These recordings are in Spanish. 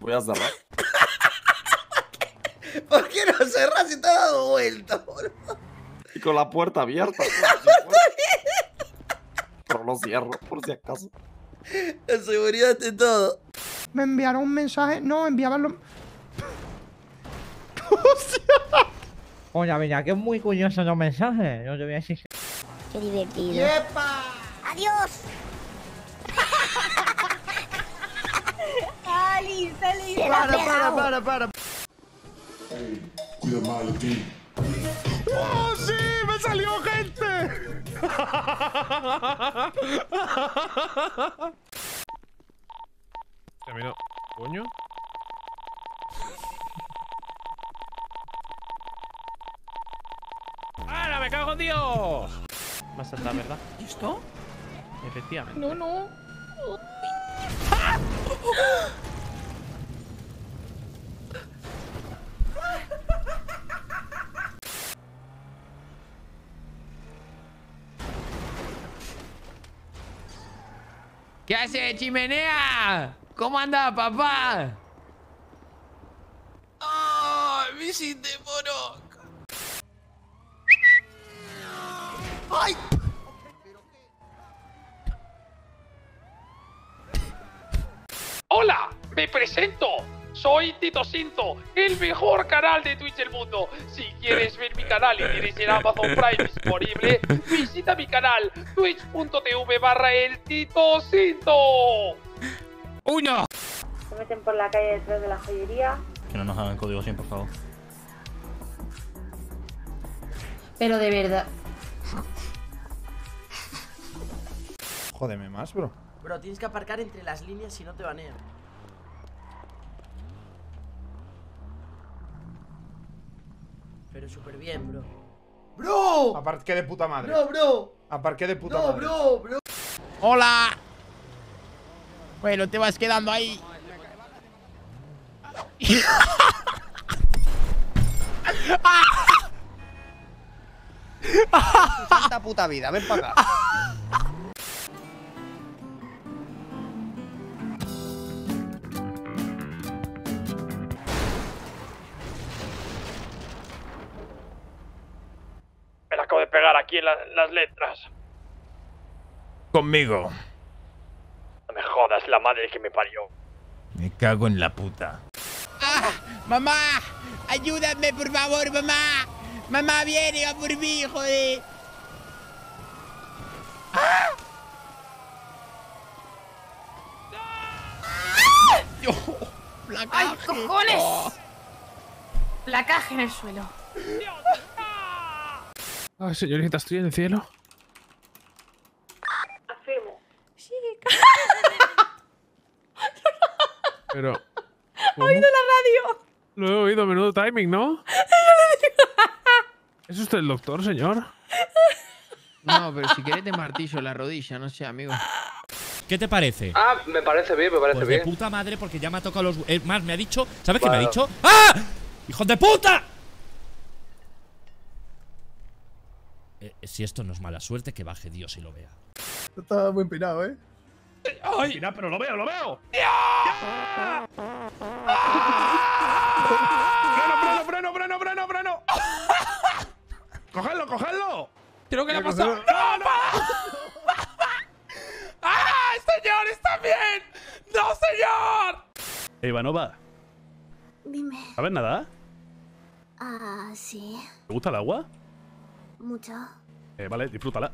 Voy a cerrar. ¿Por qué no cerras si te has dado vuelta, boludo? Y con la puerta abierta. Pero lo cierro, por si acaso. La seguridad de todo. Me enviaron un mensaje. No, enviaban los... Oye, mira, que es muy curioso los mensajes. No te voy a decir. Qué divertido. ¡Yepa! ¡Adiós! ¡Ali, sale! ¡Para! Hey, cuida más de ti. ¡Oh, sí! ¡Me salió gente! Terminó. ¿Coño? ¡Ahora me cago en Dios! Va a saltar, ¿verdad? ¿Listo? Efectivamente. No, no. ¡Ah! ¿Qué hace, chimenea? ¿Cómo anda, papá? ¡Ay, me hiciste moro! ¡Ay! ¡Hola! ¡Me presento! Soy Tito Cinto, el mejor canal de Twitch del mundo. Si quieres ver mi canal y tienes el Amazon Prime disponible, visita mi canal twitch.tv/elTitoCinto. ¡Uno! Se meten por la calle detrás de la joyería. Que no nos hagan código 100, por favor. Pero de verdad. Jódeme más, bro. Bro, tienes que aparcar entre las líneas si no te banean. Pero súper bien, bro. ¡Bro! Aparqué de puta madre. ¡Bro! Aparqué de puta madre. ¡Bro! ¡Hola! Bueno, te vas quedando ahí. ¡Santa puta vida! Ven para acá. Acabo de pegar aquí en las letras. Conmigo. No me jodas, la madre que me parió. Me cago en la puta. ¡Ah! ¡Mamá! ¡Ayúdame, por favor, mamá! ¡Mamá, viene a por mí, joder! ¡Ah! ¡Ah! ¡Oh! ¡Placaje! ¡Ay, cojones! ¡Oh! Placaje en el suelo. ¡Dios! Ah, señorita, ¿estoy en el cielo? Afirmo. Sí, pero... ¿Cómo? ¡He oído la radio! Lo he oído, menudo timing, ¿no? ¿Es usted el doctor, señor? No, pero si querés te martillo la rodilla, no sé, amigo. ¿Qué te parece? Ah, me parece bien, me parece pues bien. De puta madre, porque ya me ha tocado los... más, me ha dicho... ¿Sabes qué me ha dicho? ¡Ah! ¡Hijos de puta! Si esto no es mala suerte, que baje Dios y lo vea. Está muy empinado, ¿eh? ¡Ay! Empinado, pero lo veo, lo veo. ¡Ah! ¡Ah! ¡Freno! ¡Cogedlo! Creo que le ha pasado. ¡No, no! ¡Ah, señor, está bien! ¡No, señor! Ivanova. Dime. ¿Sabes nada? Ah, sí. ¿Te gusta el agua? Mucho. Vale, disfrútala.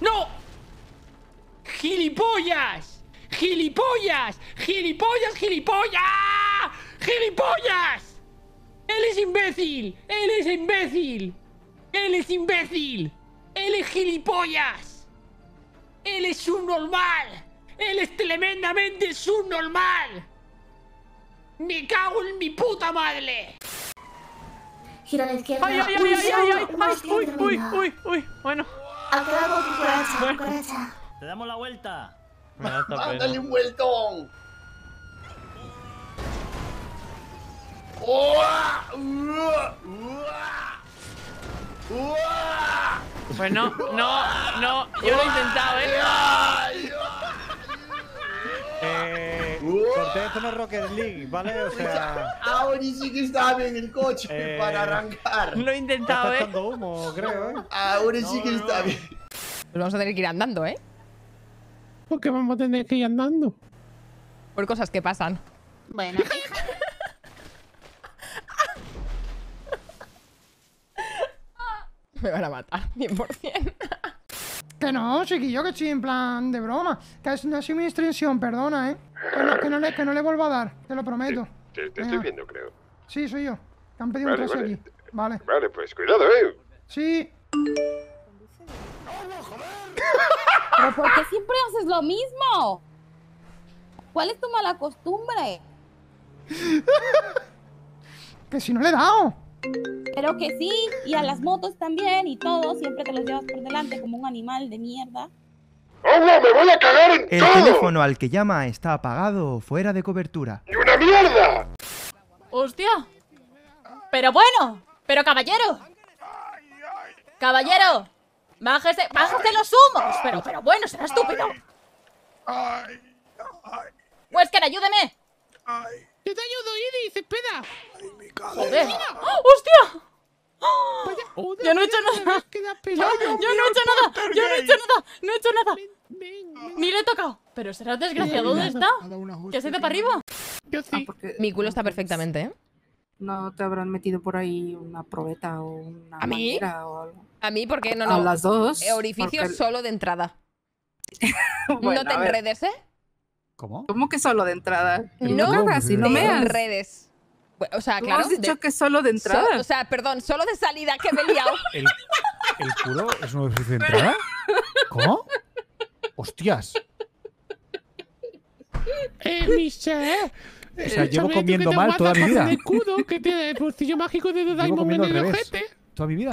¡No! ¡Gilipollas! ¡Gilipollas! ¡Gilipollas, gilipollas! ¡Gilipollas! ¡Él es imbécil! ¡Él es imbécil! ¡Él es imbécil! ¡Él es gilipollas! ¡Él es subnormal! ¡Él es tremendamente subnormal! ¡Me cago en mi puta madre! Gira a la izquierda. ¡Ay! Bueno. Acabo de coraza. Te damos la vuelta. ¡Dale un vueltón! ¡Oh! Pues no, no, no. Yo lo he intentado, Corté, esto no es Rocket League, ¿vale? O sea... Ahora sí que estaba en el coche para arrancar. Lo he intentado, está echando humo, creo, Ahora sí que está bien. Nos vamos a tener que ir andando, ¿Por qué vamos a tener que ir andando? Por cosas que pasan. Bueno. Me van a matar, 100%. Que no, chiquillo, que estoy en plan de broma. Que no ha sido mi extensión, perdona, Que no le vuelvo a dar, te lo prometo. Te estoy viendo, creo. Sí, soy yo. Te han pedido un 3 aquí. Vale. Vale, pues cuidado, Sí. Pero ¿por qué siempre haces lo mismo? ¿Cuál es tu mala costumbre? Que si no le he dado. Pero que sí, y a las motos también, y todo, siempre te los llevas por delante como un animal de mierda. ¡Oh, no! ¡Me voy a cagar en todo! El teléfono al que llama está apagado o fuera de cobertura. ¡Y una mierda! ¡Hostia! ¡Pero bueno! ¡Pero caballero! ¡Caballero! ¡Bájese, bájese los humos! ¡Pero bueno, será estúpido! ¡Wesker, ayúdeme! Yo te ayudo, Iris, espera. Ay, me cago. ¡Joder! ¡Oh, hostia! Yo no he hecho nada. Yo no he hecho nada. Ni le he tocado. Pero será desgraciado. ¿Dónde está? ¿Que has ido para arriba? Yo sí. Mi culo está perfectamente, No te habrán metido por ahí una probeta o una manguera o algo. ¿A mí? ¿Por qué? No, no. A las dos. Orificio solo de entrada. Bueno, no te enredes, ¿Cómo? ¿Cómo que solo de entrada? No, si no me enredes. O sea, claro. ¿Has dicho que solo de entrada? O sea, perdón, solo de salida, que me he liado. ¿El culo es un orificio de entrada? ¿Cómo? ¡Hostias! Michelle. O sea, llevo comiendo mal toda mi vida. El escudo que tiene el bolsillo mágico de Doraemon en el ojete. ¿Toda mi vida?